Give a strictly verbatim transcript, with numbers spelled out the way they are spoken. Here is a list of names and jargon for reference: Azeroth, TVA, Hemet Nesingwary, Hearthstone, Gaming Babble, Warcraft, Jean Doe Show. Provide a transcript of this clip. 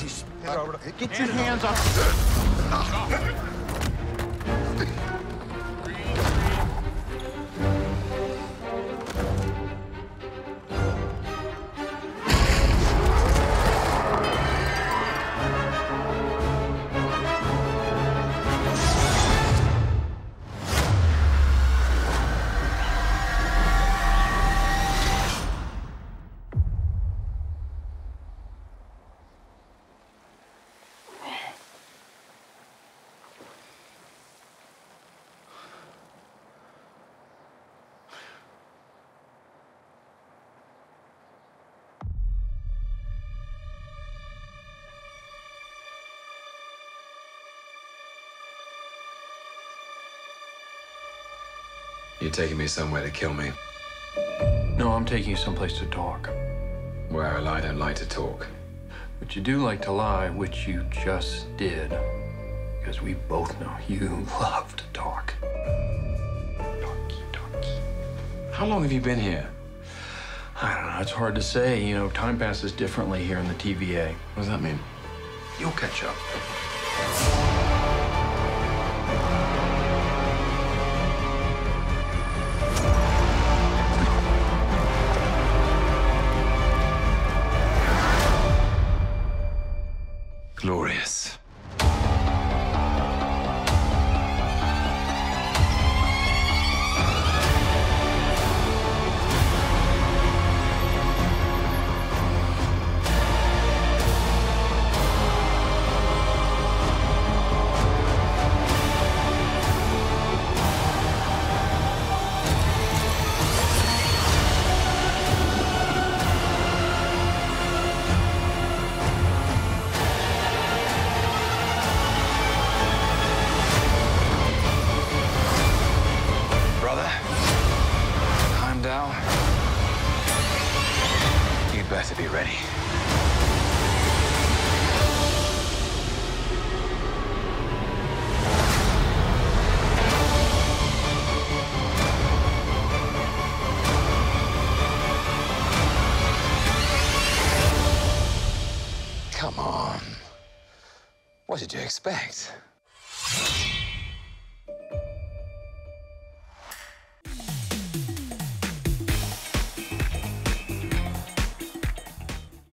He's head over to... Get your hands off. You're taking me somewhere to kill me. No, I'm taking you someplace to talk. Where I lie, I don't like to talk. But you do like to lie, which you just did. Because we both know you love to talk. Talkie, talkie. How long have you been here? I don't know, it's hard to say. You know, time passes differently here in the T V A. What does that mean? You'll catch up. Glorious. You'd better be ready. Come on. What did you expect?